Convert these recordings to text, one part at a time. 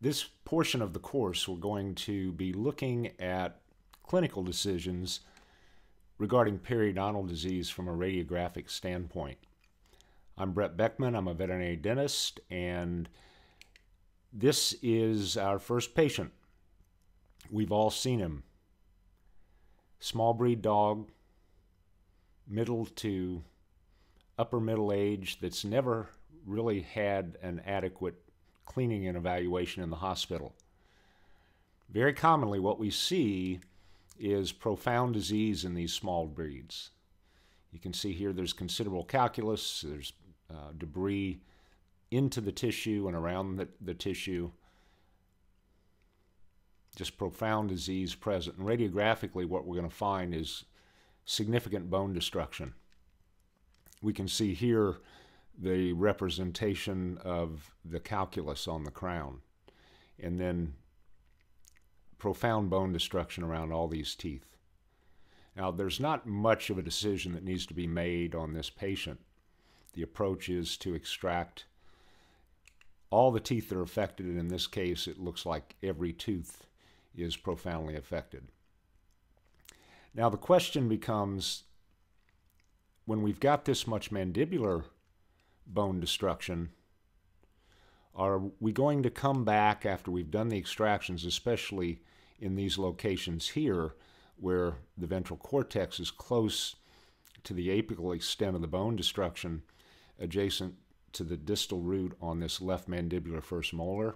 This portion of the course, we're going to be looking at clinical decisions regarding periodontal disease from a radiographic standpoint. I'm Brett Beckman. I'm a veterinary dentist, and this is our first patient. We've all seen him. Small breed dog, middle to upper middle age, that's never really had an adequate cleaning and evaluation in the hospital. Very commonly what we see is profound disease in these small breeds. You can see here there's considerable calculus, there's debris into the tissue and around the tissue. Just profound disease present. And radiographically what we're going to find is significant bone destruction. We can see here the representation of the calculus on the crown, and then profound bone destruction around all these teeth. Now, there's not much of a decision that needs to be made on this patient. The approach is to extract all the teeth that are affected, and in this case, it looks like every tooth is profoundly affected. Now, the question becomes, when we've got this much mandibular bone destruction, are we going to come back after we've done the extractions, especially in these locations here where the ventral cortex is close to the apical extent of the bone destruction, adjacent to the distal root on this left mandibular first molar,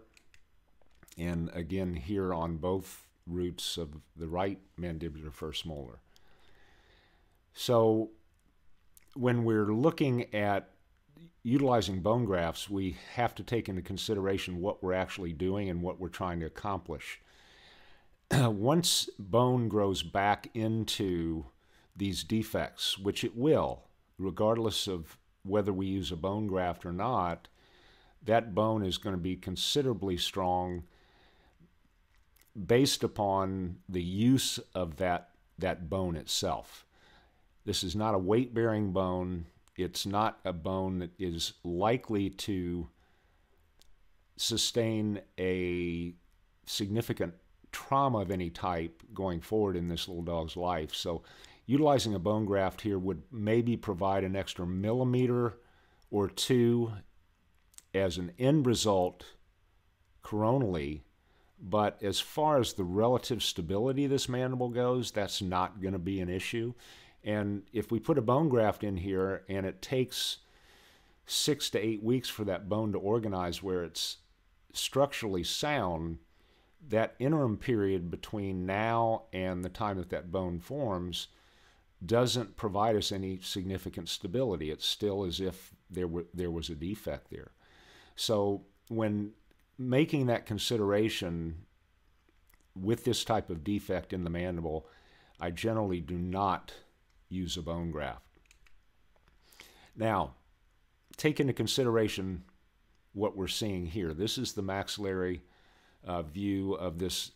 and again here on both roots of the right mandibular first molar. So when we're looking at utilizing bone grafts, we have to take into consideration what we're actually doing and what we're trying to accomplish. Once bone grows back into these defects, which it will, regardless of whether we use a bone graft or not, that bone is going to be considerably strong based upon the use of that bone itself. This is not a weight-bearing bone. It's not a bone that is likely to sustain a significant trauma of any type going forward in this little dog's life. So utilizing a bone graft here would maybe provide an extra millimeter or two as an end result coronally, but as far as the relative stability of this mandible goes, that's not going to be an issue. And if we put a bone graft in here and it takes 6 to 8 weeks for that bone to organize where it's structurally sound, that interim period between now and the time that that bone forms doesn't provide us any significant stability. It's still as if there was a defect there. So when making that consideration with this type of defect in the mandible, I generally do not use a bone graft. Now, take into consideration what we're seeing here. This is the maxillary view of this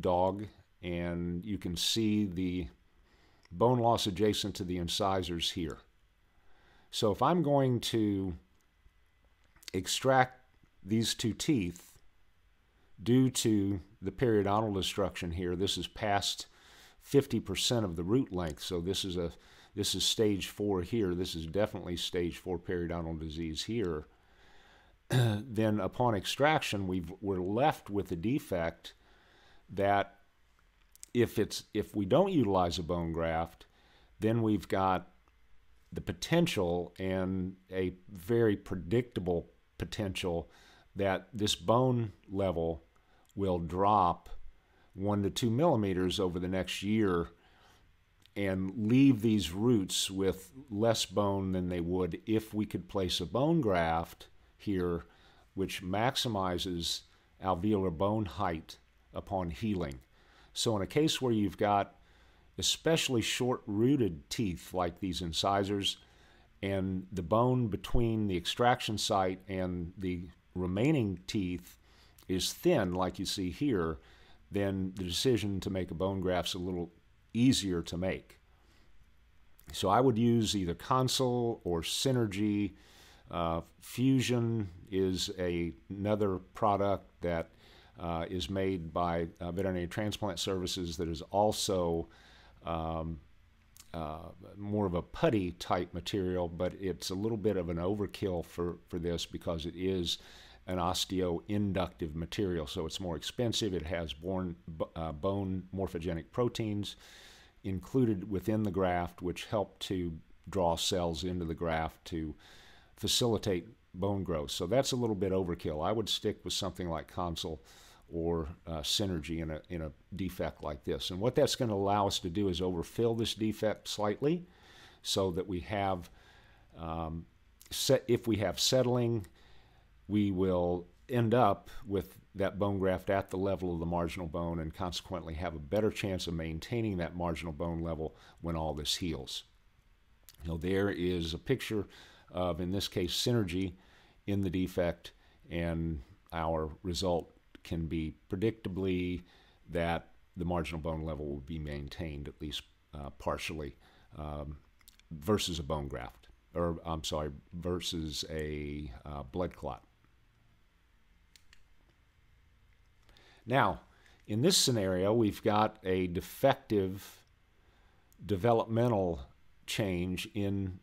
dog, and you can see the bone loss adjacent to the incisors here. So if I'm going to extract these two teeth due to the periodontal destruction here, this is past 50% of the root length, so this is stage 4 here. This is definitely stage 4 periodontal disease here. Then upon extraction, we're left with a defect that if we don't utilize a bone graft, then we've got the potential, and a very predictable potential, that this bone level will drop 1 to 2 millimeters over the next year and leave these roots with less bone than they would if we could place a bone graft here, which maximizes alveolar bone height upon healing. So in a case where you've got especially short-rooted teeth like these incisors, and the bone between the extraction site and the remaining teeth is thin like you see here, then the decision to make a bone graft's a little easier to make. So I would use either Consil or Synergy. Fusion is another product that is made by veterinary transplant services that is also more of a putty type material, but it's a little bit of an overkill for this because it is an osteoinductive material. So it's more expensive. It has bone morphogenic proteins included within the graft, which help to draw cells into the graft to facilitate bone growth. So that's a little bit overkill. I would stick with something like Consil or Synergy in a defect like this. And what that's going to allow us to do is overfill this defect slightly so that we have, if we have settling, we will end up with that bone graft at the level of the marginal bone and consequently have a better chance of maintaining that marginal bone level when all this heals. Now there is a picture of, in this case, Synergy in the defect, and our result can be predictably that the marginal bone level will be maintained at least partially versus a bone graft, or I'm sorry, versus a blood clot. Now, in this scenario, we've got a defective developmental change in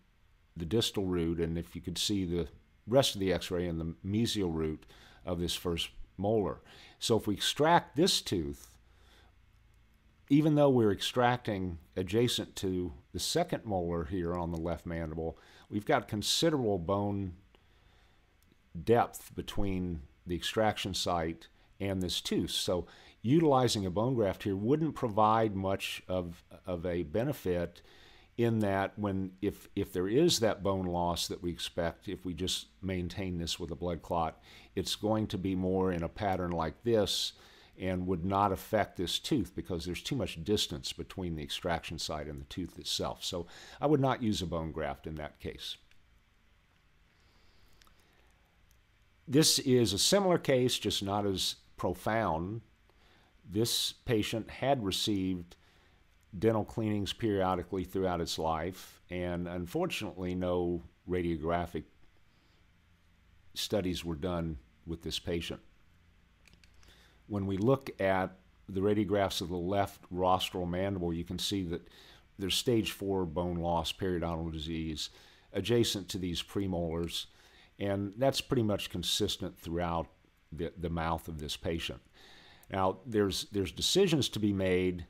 the distal root, and if you could see the rest of the x-ray in the mesial root of this first molar. So if we extract this tooth, even though we're extracting adjacent to the second molar here on the left mandible, we've got considerable bone depth between the extraction site and this tooth. So utilizing a bone graft here wouldn't provide much of a benefit in that when, if there is that bone loss that we expect, if we just maintain this with a blood clot, it's going to be more in a pattern like this and would not affect this tooth because there's too much distance between the extraction site and the tooth itself. So I would not use a bone graft in that case. This is a similar case, just not as profound. This patient had received dental cleanings periodically throughout its life, and unfortunately no radiographic studies were done with this patient. When we look at the radiographs of the left rostral mandible, you can see that there's stage 4 bone loss, periodontal disease, adjacent to these premolars, and that's pretty much consistent throughout the mouth of this patient. Now, there's decisions to be made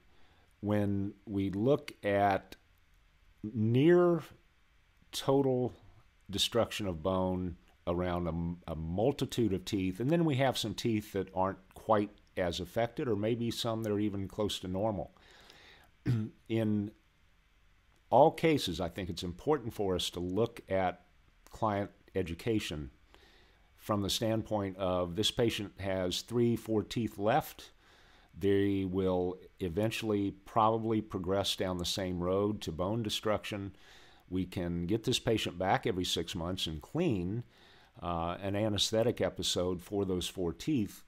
when we look at near total destruction of bone around a multitude of teeth, and then we have some teeth that aren't quite as affected, or maybe some that are even close to normal. In all cases, I think it's important for us to look at client education from the standpoint of this patient has 3-4 teeth left. They will eventually probably progress down the same road to bone destruction. We can get this patient back every 6 months and clean an anesthetic episode for those 4 teeth,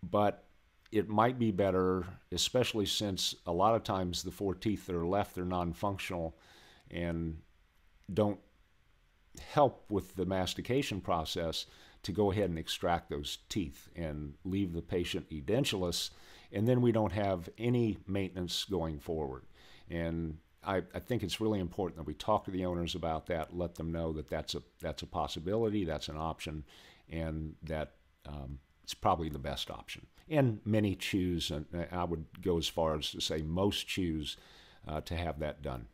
but it might be better, especially since a lot of times the 4 teeth that are left are non-functional and don't help with the mastication process, to go ahead and extract those teeth and leave the patient edentulous, and then we don't have any maintenance going forward. And I think it's really important that we talk to the owners about that, let them know that that's a possibility, that's an option, and that it's probably the best option. And many choose, and I would go as far as to say most choose to have that done.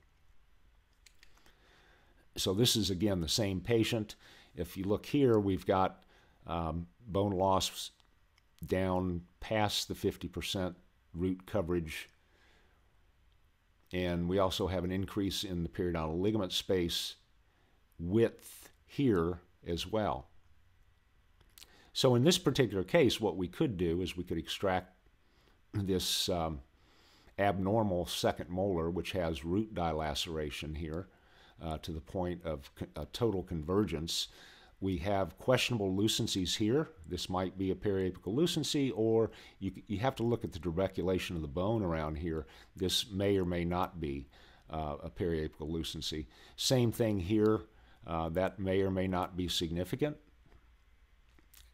So this is, again, the same patient. If you look here, we've got bone loss down past the 50% root coverage. And we also have an increase in the periodontal ligament space width here as well. So in this particular case, what we could do is we could extract this abnormal second molar, which has root dilaceration here, to the point of total convergence. We have questionable lucencies here. This might be a periapical lucency, or you have to look at the trabeculation of the bone around here. This may or may not be a periapical lucency. Same thing here. That may or may not be significant.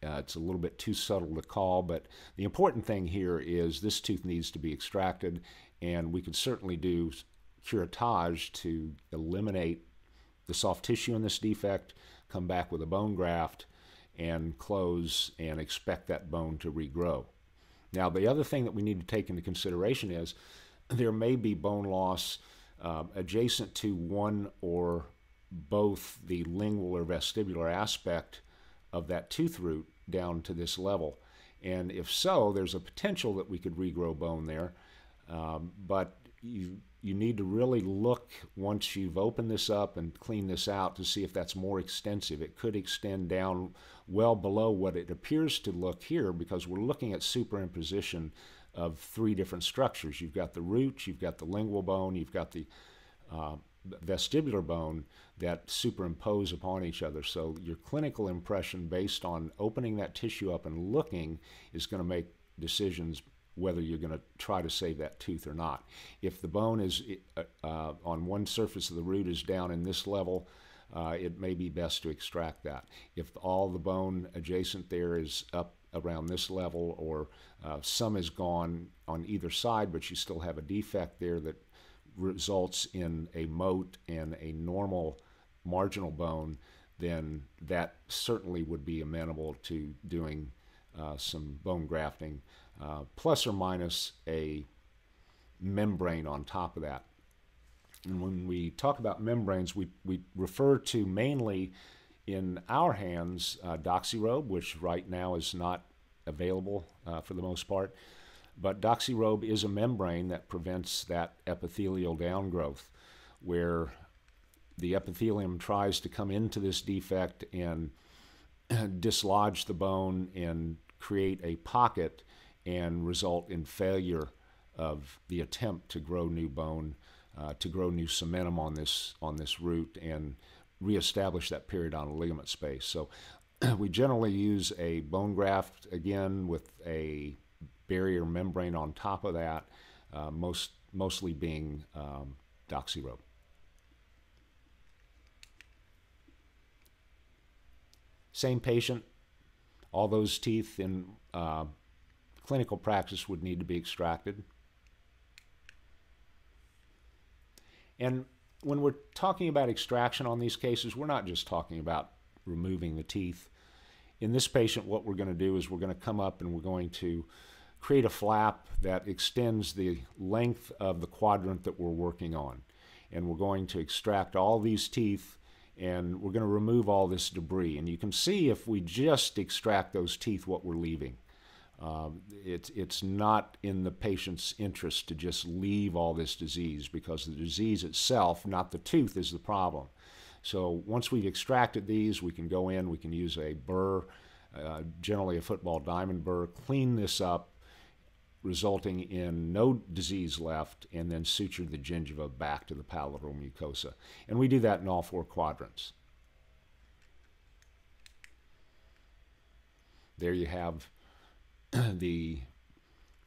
It's a little bit too subtle to call, but the important thing here is this tooth needs to be extracted, and we could certainly do curettage to eliminate the soft tissue in this defect, come back with a bone graft, and close and expect that bone to regrow. Now, the other thing that we need to take into consideration is there may be bone loss adjacent to one or both the lingual or vestibular aspect of that tooth root down to this level. And if so, there's a potential that we could regrow bone there. But you need to really look once you've opened this up and cleaned this out to see if that's more extensive. It could extend down well below what it appears to look here, because we're looking at superimposition of three different structures. You've got the root, you've got the lingual bone, you've got the vestibular bone that superimpose upon each other. So your clinical impression based on opening that tissue up and looking is going to make decisions whether you're going to try to save that tooth or not. If the bone is on one surface of the root is down in this level, it may be best to extract that. If all the bone adjacent there is up around this level, or some is gone on either side, but you still have a defect there that results in a moat and a normal marginal bone, then that certainly would be amenable to doing some bone grafting, plus or minus a membrane on top of that. And when we talk about membranes, we refer to mainly in our hands doxyrobe, which right now is not available for the most part. But doxyrobe is a membrane that prevents that epithelial downgrowth, where the epithelium tries to come into this defect and dislodge the bone and create a pocket and result in failure of the attempt to grow new bone, to grow new cementum on this root and reestablish that periodontal ligament space. So we generally use a bone graft again with a barrier membrane on top of that, mostly being doxyrobe. Same patient, all those teeth in clinical practice would need to be extracted. And when we're talking about extraction on these cases, we're not just talking about removing the teeth. In this patient, what we're going to do is we're going to come up and we're going to create a flap that extends the length of the quadrant that we're working on. And we're going to extract all these teeth, and we're going to remove all this debris. And you can see if we just extract those teeth, what we're leaving. It's not in the patient's interest to just leave all this disease, because the disease itself, not the tooth, is the problem. So once we've extracted these, we can go in, we can use a burr, generally a football diamond burr, clean this up, resulting in no disease left, and then suture the gingiva back to the palatal mucosa. And we do that in all four quadrants. There you have the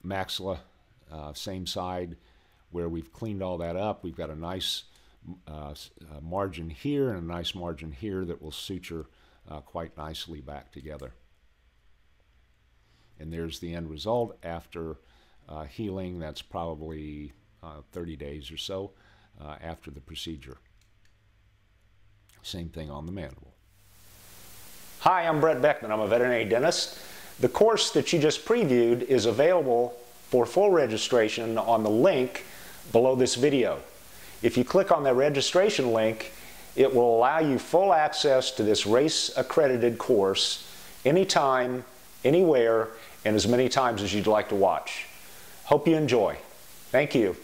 maxilla, same side, where we've cleaned all that up. We've got a nice margin here and a nice margin here that will suture quite nicely back together. And there's the end result after healing. That's probably 30 days or so after the procedure. Same thing on the mandible. Hi, I'm Brett Beckman. I'm a veterinary dentist. The course that you just previewed is available for full registration on the link below this video. If you click on the registration link, it will allow you full access to this RACE-accredited course anytime, anywhere, and as many times as you'd like to watch. Hope you enjoy. Thank you.